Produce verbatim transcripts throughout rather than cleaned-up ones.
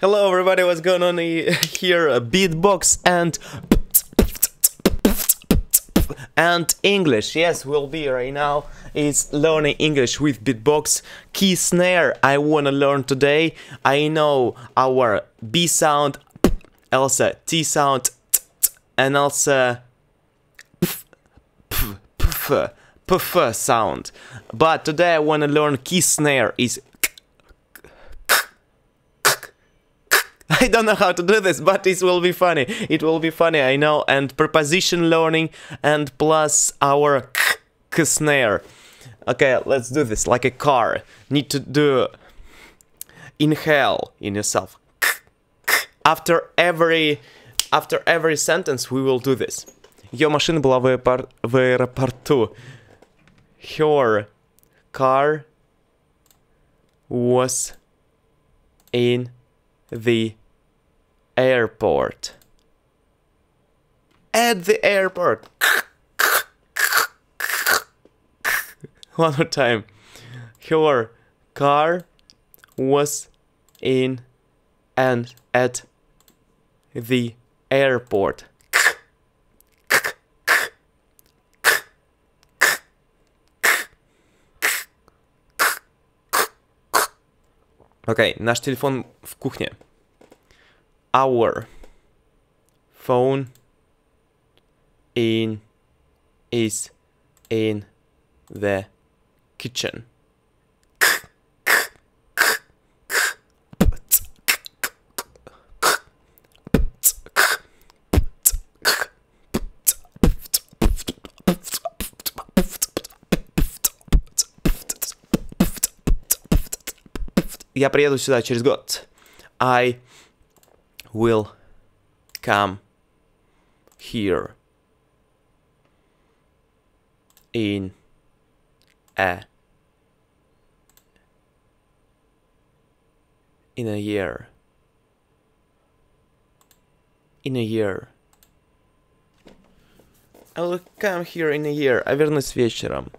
Hello everybody, what's going on here? Beatbox and and English. Yes, we'll be right now. It's learning English with beatbox. Key snare I wanna learn today. I know our B sound, also T sound, and also P sound. But today I wanna learn key snare is. I don't know how to do this, but it will be funny. It will be funny, I know. And preposition learning, and plus our k, k snare. Okay, let's do this. Like a car, need to do inhale in yourself. K, k. After every, after every sentence, we will do this. Ее машина была в аэропорту. Her car was in the airport. At the airport. One more time. Her car was in and at the airport. Okay, наш телефон в кухне. Our phone in is in the kitchen. Я приеду сюда через год. I will come here in a in a year. In a year. I will come here in a year. Я вернусь вечером.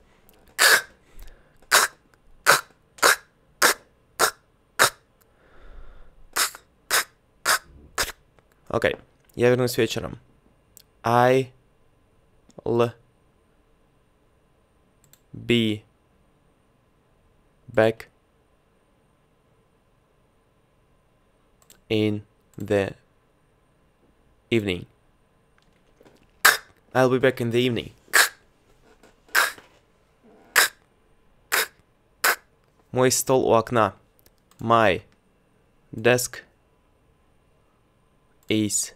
Окей, okay. Я вернусь вечером. I'll be back in the evening. I'll be back in the evening. Мой стол у окна. My desk is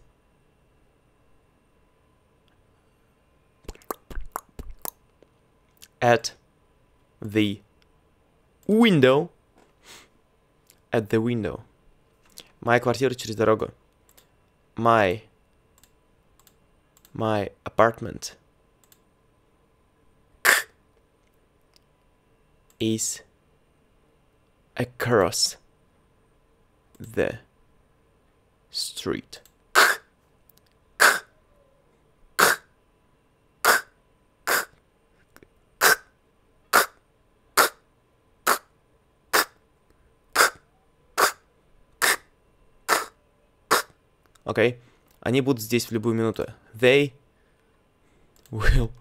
at the window. At the window. Моя квартира через дорогу. My my apartment is across the street. Окей. Okay. Они будут здесь в любую минуту. They will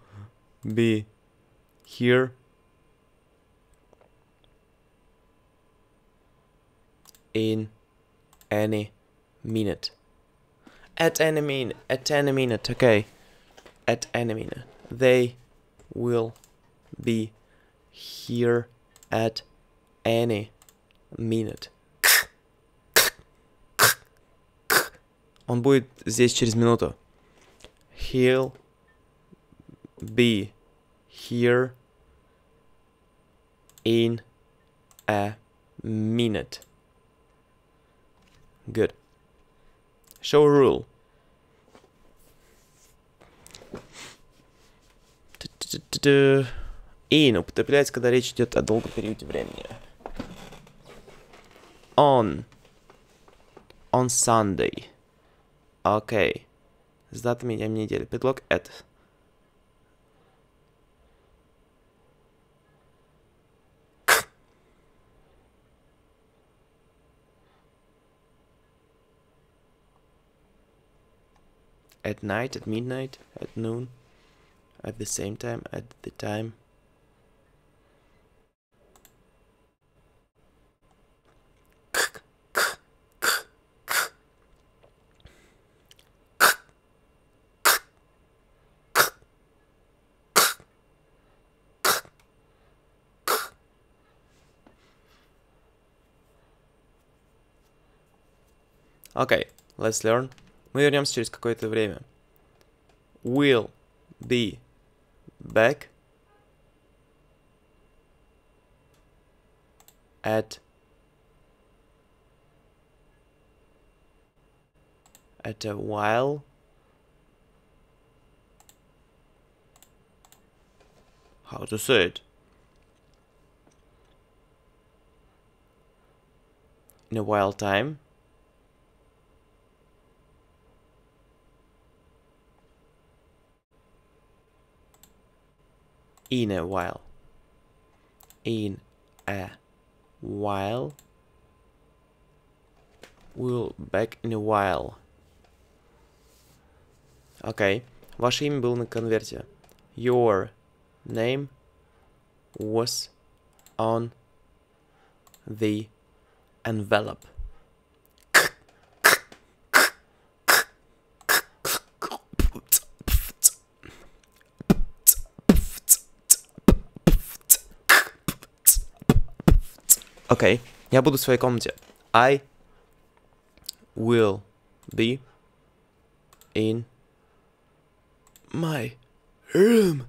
be here in any minute. At any minute. At any minute. Okay. At any minute. They will be here at any minute. Он будет здесь через минуту. He'll be here in a minute. Good. Show rule. In употребляется, когда речь идет о долгом периоде времени. On. On Sunday. Окей. Okay. С датами днем недели. Предлог at. at night, at midnight, at noon, at the same time, at the time. Okay, let's learn. Мы вернемся через какое-то время. Will be back at at a while. How to say it? In a while time. In a while, in a while, we'll back in a while. Okay, ваше имя было на конверте. Your name was on the envelope. Окей, okay. Я буду в своей комнате. I will be in my room.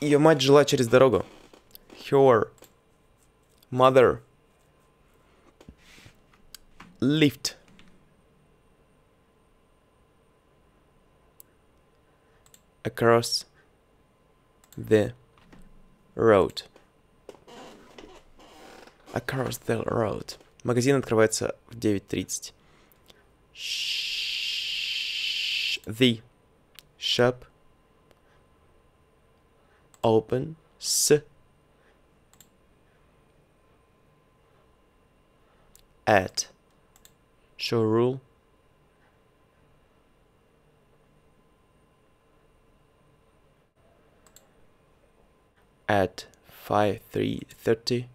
Ее мать жила через дорогу. Her mother lived across the road. Across the road. Магазин открывается в девять тридцать. The shop opens at showroom at five three thirty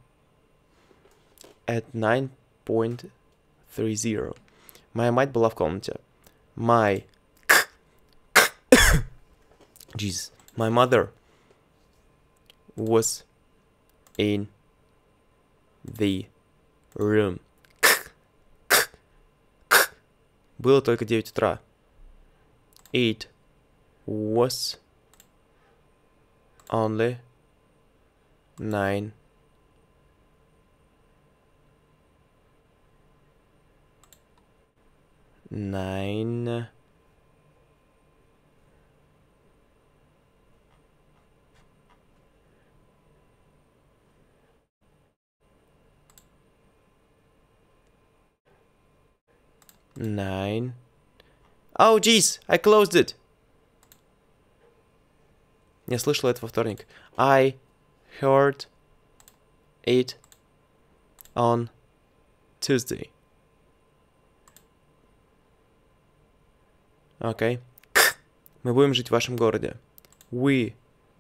at nine thirty. Моя мать была в комнате. My Jesus. My mother was in the room. Было только девять утра. It was only Nine nine nine. Oh, geez, I closed it. Я слышал это во вторник. I heard it on Tuesday. Okay. Мы будем жить в вашем городе. We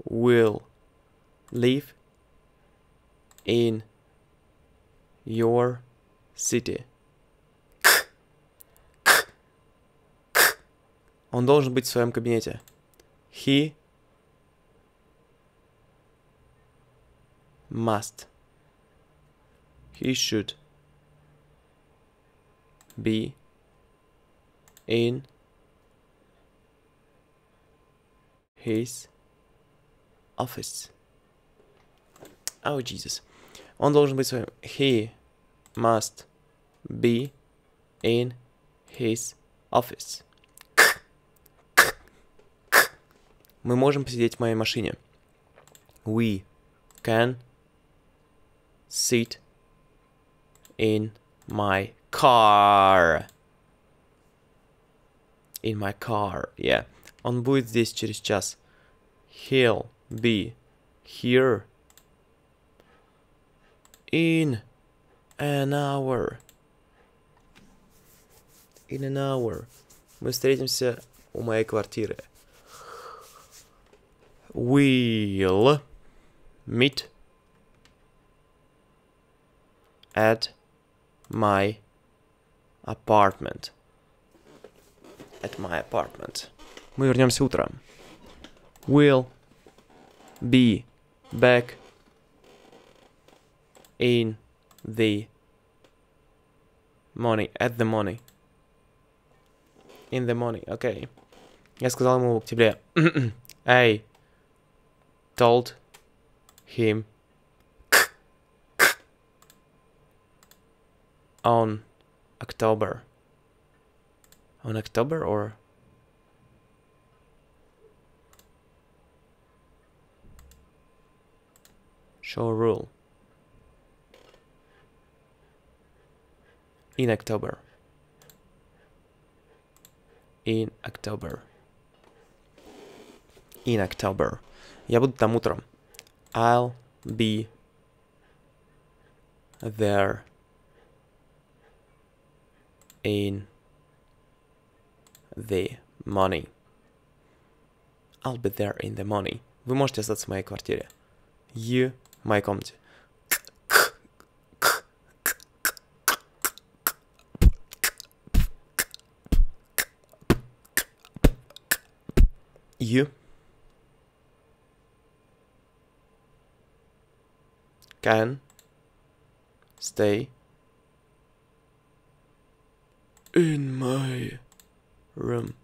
will live in your city. Он должен быть в своем кабинете. He must. He should be in his office. Oh, Jesus. Он должен быть своим. He must be in his office. Мы можем посидеть в моей машине. We can sit in my car. In my car, yeah. Он будет здесь через час. He'll be here in an hour. In an hour. Мы встретимся у моей квартиры. We'll meet at my apartment. At my apartment. Мы вернемся утром. We'll be back in the morning. At the morning. In the morning. Okay. Я сказал ему в октябре. I told him on October. On October or show rule in October. In October. In October. Я буду там утром. I'll be there in the morning. I'll be there in the morning. Вы можете остаться в моей квартире. You, в моей комнате. You can stay in my room.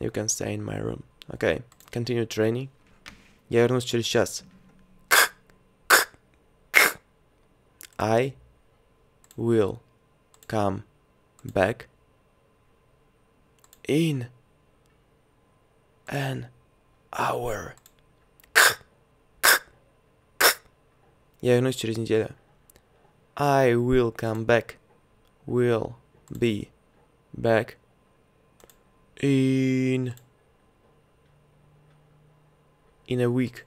You can stay in my room. Okay, continue training. Я вернусь через час. I will come back in an hour. Я вернусь через неделю. I will come back. Will be back in in a week.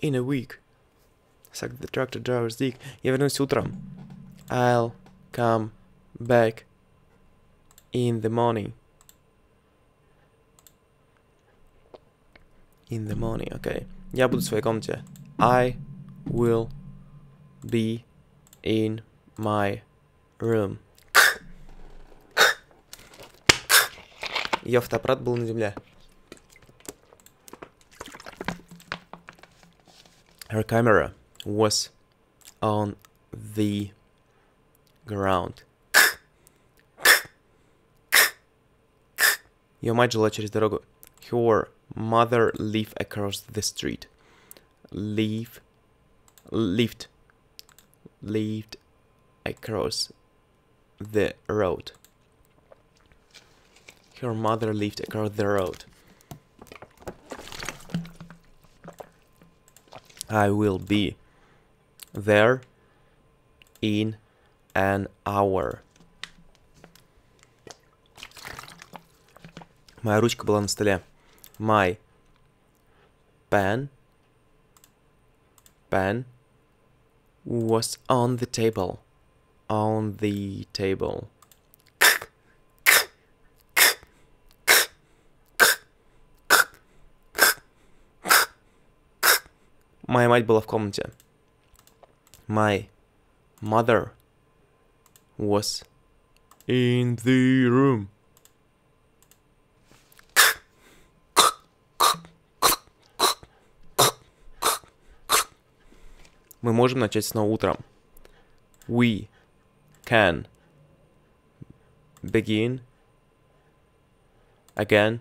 In a week. Suck the tractor driver's dick. Я вернусь утром. I'll come back in the morning. In the morning, okay. Я буду в своей комнате. I will be in my room. Её фотоаппарат был на земле. Her camera was on the ground. Её мать жила через дорогу. Her mother lived across the street. Live, lived, lived across the road. Her mother lived across the road. I will be there in an hour. Моя ручка была на столе. My pen, pen was on the table, on the table. Моя мать была в комнате. My mother was in the room. Мы можем начать снова утром. We can begin again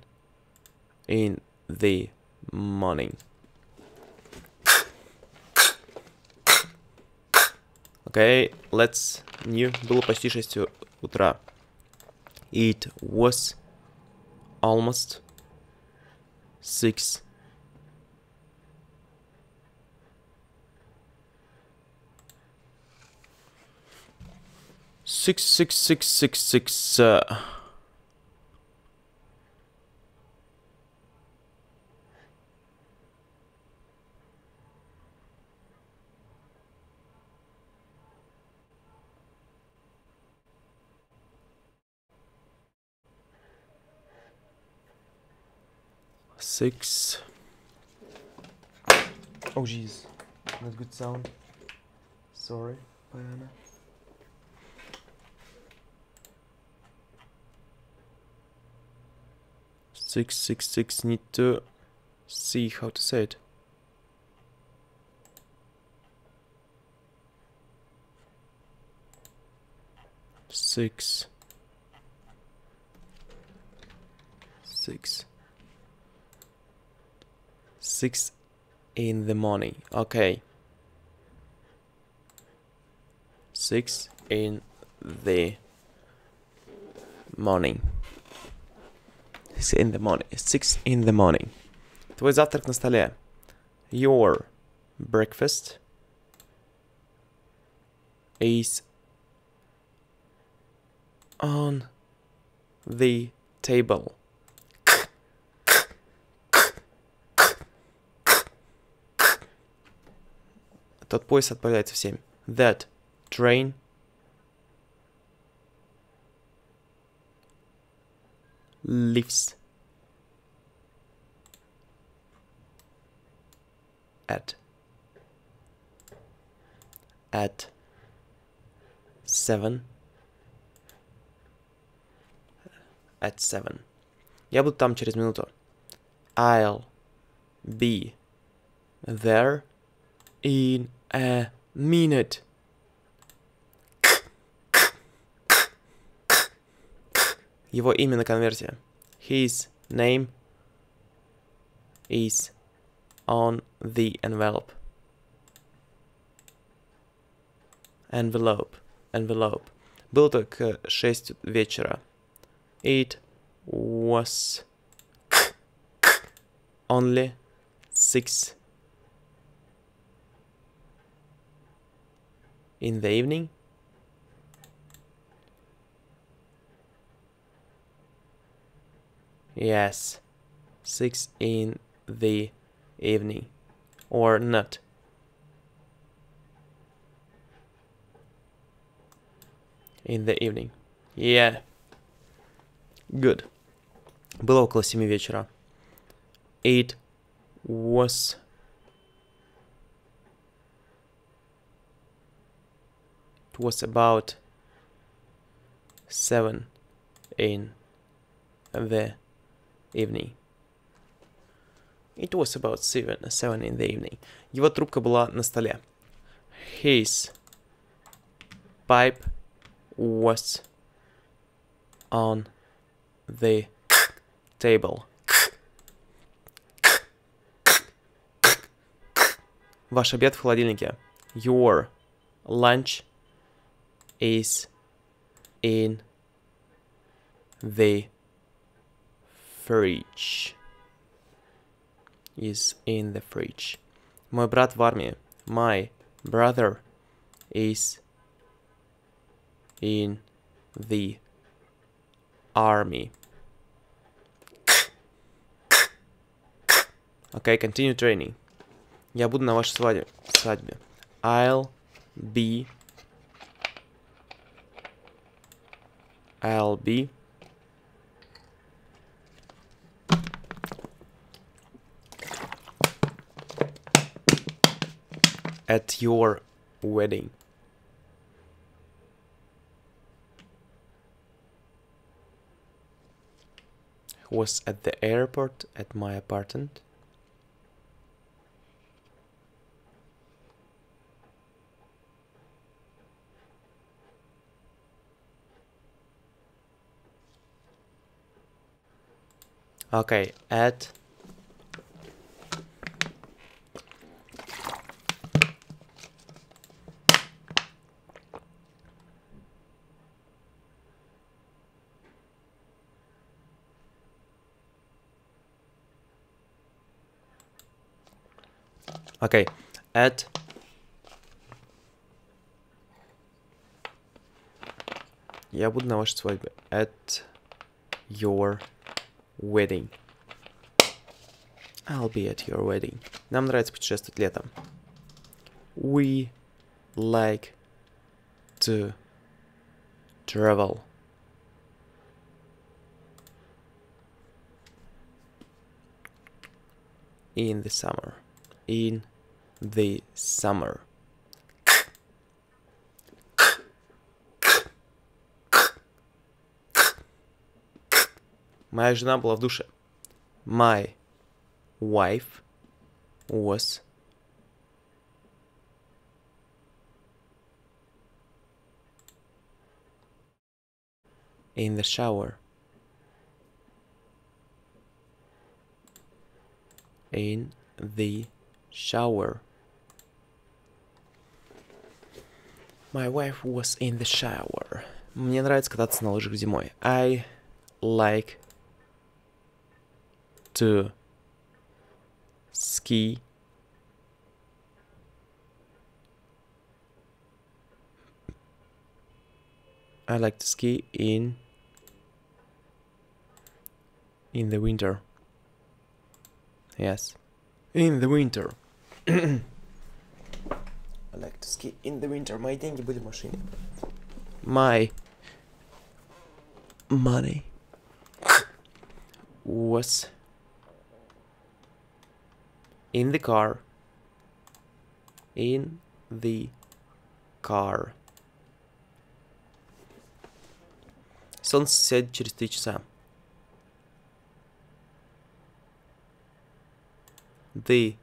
in the morning. Okay, let's new. Было почти шесть утра. It was almost six. Six, six, six, six, six, uh, six. Oh jeez, not good sound. Sorry, Diana. Six, six, six. Need to see how to say it. Six. Six. Six in the morning. Okay. Six in the morning. Six in the morning. Six in the morning. Твой завтрак на столе. Your breakfast is on the table. Тот поезд отправляется в семь. That train leaves at at seven. At seven. Я буду там через минуту. I'll be there in a minute. Его имя на конверте. His name is on the envelope. Envelope. Envelope. Было только шесть вечера. It was only six in the evening. Yes, six in the evening, or not. In the evening, yeah. Good. Было около семи вечера. It was It was about seven in the evening. It was about seven, seven in the evening. Его трубка была на столе. His pipe was on the table. Ваш обед в холодильнике. Your lunch is in the fridge. Is in the fridge. Мой брат в армии. My brother is in the army. Okay, continue training. Я буду на вашей свадьбе. I'll be I'll be at your wedding. Was at the airport at my apartment. Okay, at Okay, at Я буду на вашей свадьбе. At your wedding. I'll be at your wedding. Нам нравится путешествовать летом. We like to travel. in the summer, in the summer. Моя жена была в душе. My wife was in the shower. In the shower. My wife was in the shower. Мне нравится кататься на лыжах зимой. I like to ski I like to ski in in the winter. Yes, in the winter. I like to ski in the winter. Мои деньги были в машине. My money was in the car. In the car. Солнце сядет через три часа. The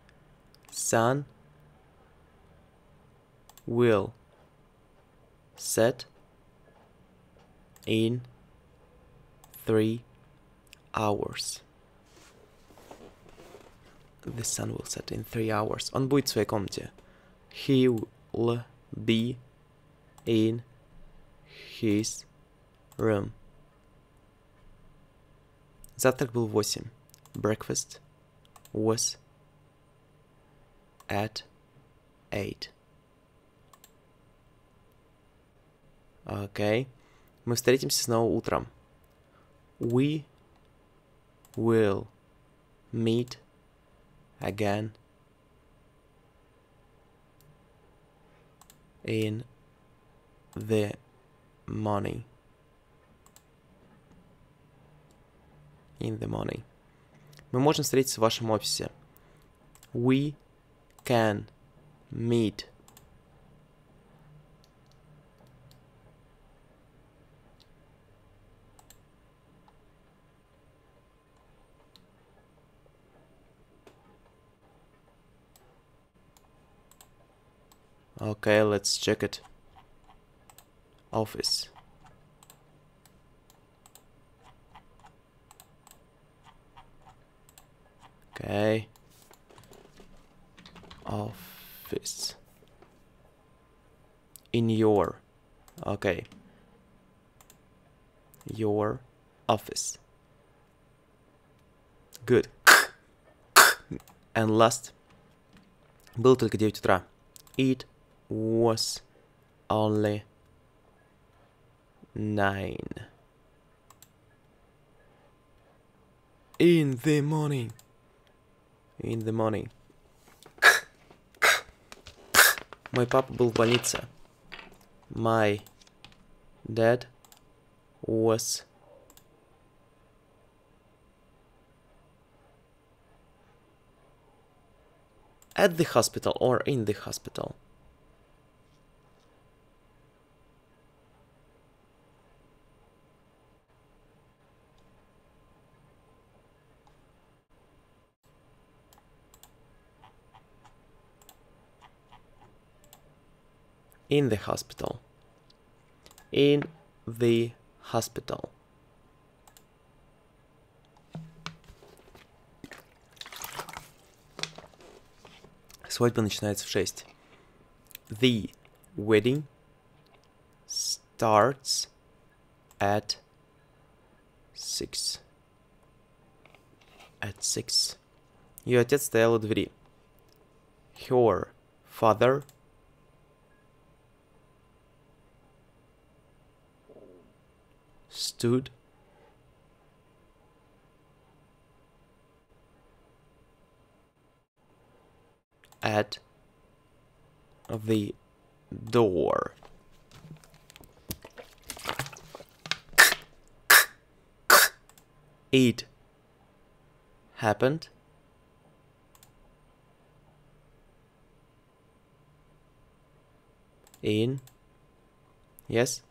sun will set in three hours. The sun will set in three hours. Он будет в своей комнате. He will be in his room. Завтрак был в восемь. Breakfast was at eight. Окей. Okay. Мы встретимся снова утром. We will meet again in the morning. In the morning. Мы можем встретиться в вашем офисе. We can meet okay, let's check it. Office. Okay. Office. In your. Okay. Your office. Good. And last. Было только девять утра. It was only nine. In the morning. In the morning. Мой папа был в больнице. My dad was at the hospital or in the hospital. In the hospital. In the hospital. Свадьба начинается в шесть. The wedding starts at six. At six. Ее отец стоял у двери. Her father stood at the door. It happened in. Yes.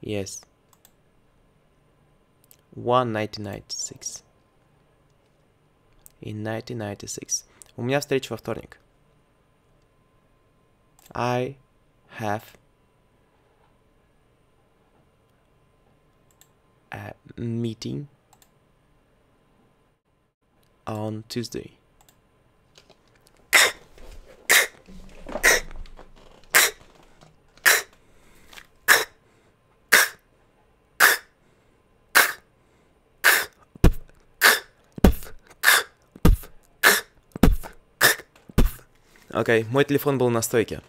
Yes. one thousand ninety-six. In nineteen ninety-six. У меня встреча во вторник. I have a meeting on Tuesday. Окей, okay, мой телефон был на стойке.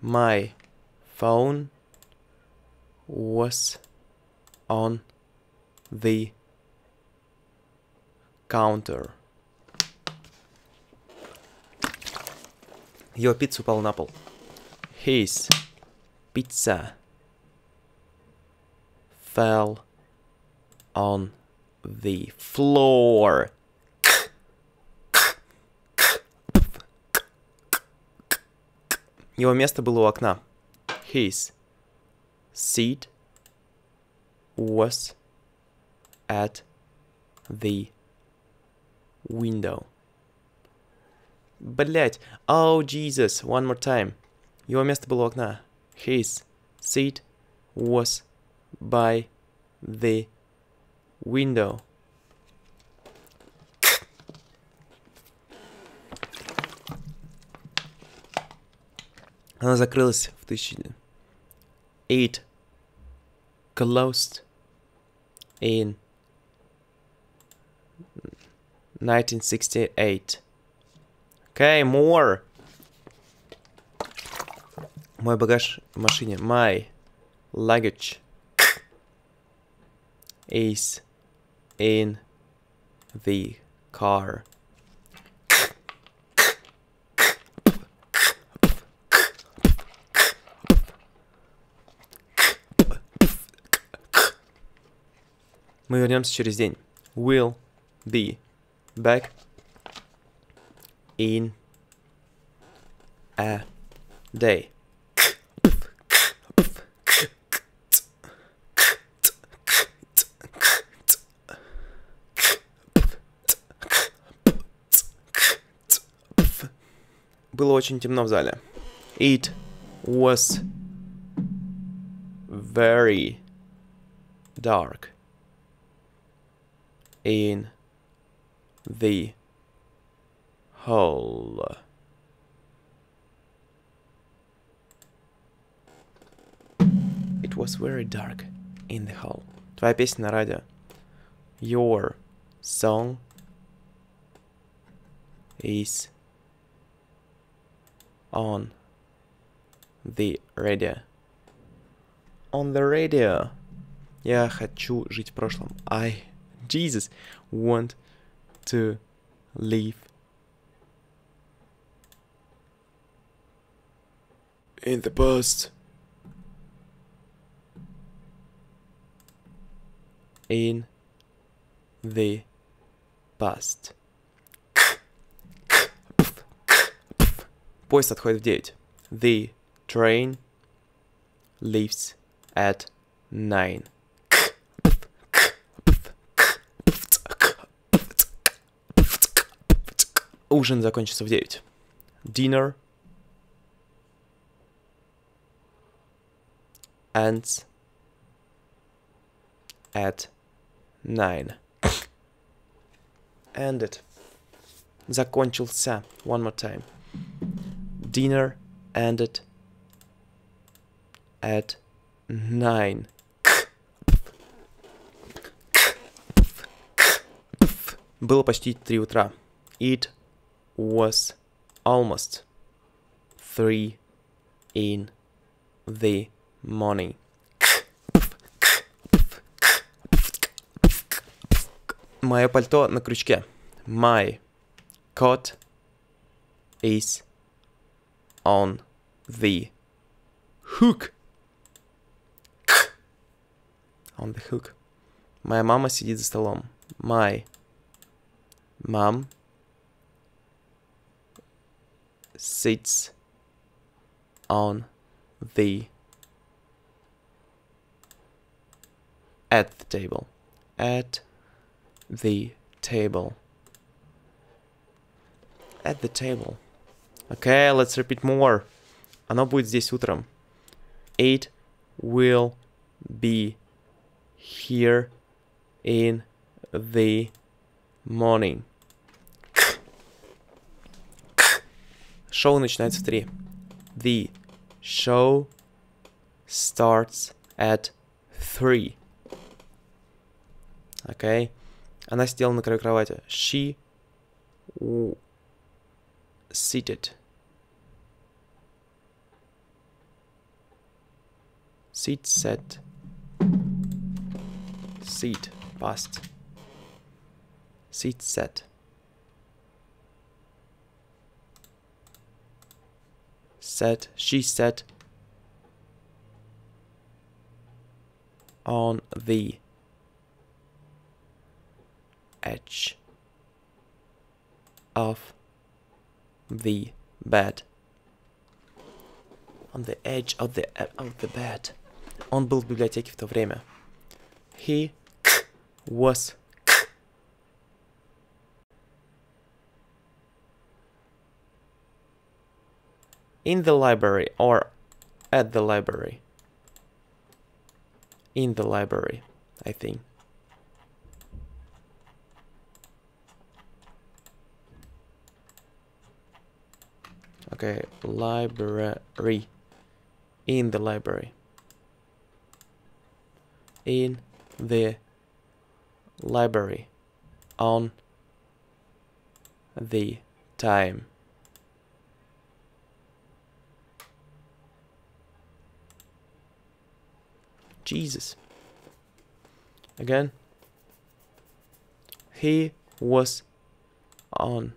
My phone was on the counter. Его пицца упала на пол. His pizza fell on the floor. Его место было у окна. His seat was at the window. Блять. Oh, Jesus. One more time. Его место было у окна. His seat was by the window. Она закрылась в тысяче. It closed in nineteen sixty-eight. Okay, more. Мой багаж в машине. My luggage is in the car. Мы вернемся через день. Will be back in a day. Было очень темно в зале. It was very dark in the hall. It was very dark in the hall. Твоя песня на радио. Your song is on the radio. On the radio. Я хочу жить в прошлом. I Jesus want to live in the past. In the past. Поезд отходит в девять. The train leaves at nine. Ужин закончится в девять. Dinner ends at nine. Ended. Закончился. One more time. Dinner ended at nine. Было почти три утра. It was almost three in the morning. Мое пальто на крючке. My coat is on the hook. On the hook. Моя мама сидит за столом. My mom sits on the at the table at the table at the table. Okay, let's repeat more. Оно будет здесь утром. It will be here in the morning. Шоу начинается в три. The show starts at three. Окей. Okay. Она сидела на краю кровати. She seated. Seat set. Seat past. Seat set. Set. She sat on the edge of the bed. On the edge of the of the bed. Он был в библиотеке в то время. He was in the library or at the library. In the library, I think. Okay, library. In the library. In the library on the time. Jesus. Again, he was on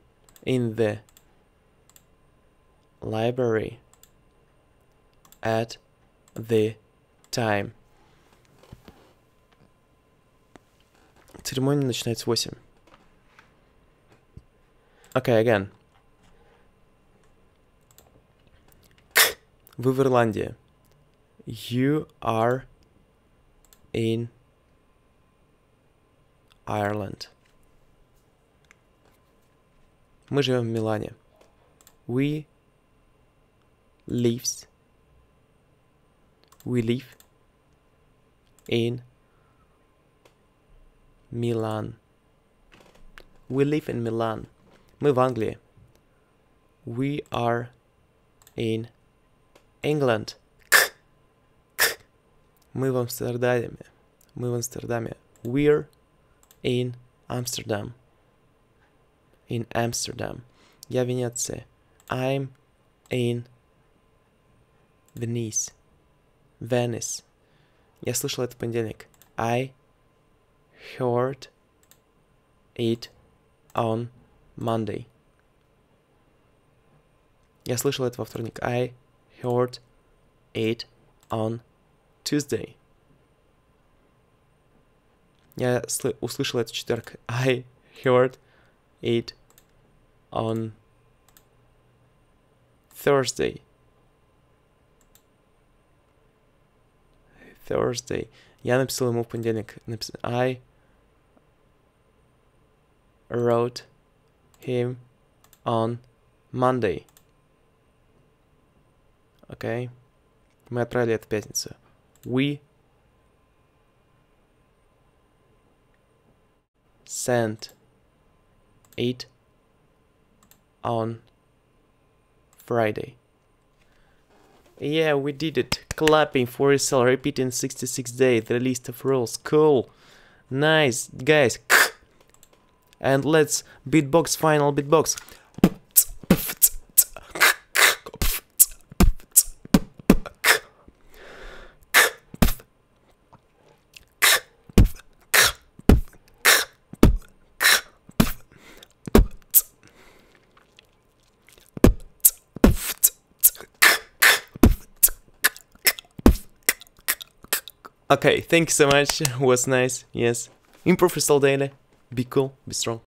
in the library at the time. Церемония начинается в восемь. Okay, again. Вы в Ирландии. You are in Ireland. Мы живем в Милане. We lives. We live in Milan. We live in Milan. Мы в Англии. We are in England. Мы в Амстердаме. Мы в Амстердаме. We're in Amsterdam. In Amsterdam. Я в Венеции. I'm in Venice. Venice. Я слышал это в понедельник. I heard it on Monday. Я слышал это во вторник. I heard it on Tuesday. Я услышал это в четверг. I heard it on Thursday. Thursday. Я написал ему в понедельник. I wrote him on Monday. Окей. Okay. Мы отправили это в пятницу. We sent it on Friday. Yeah, we did it. Clapping for yourself. Repeat in sixty-six days. The list of rules. Cool. Nice, guys. And let's beatbox. Final beatbox. Okay, thank you so much, was nice, yes. Improve yourself daily, be cool, be strong.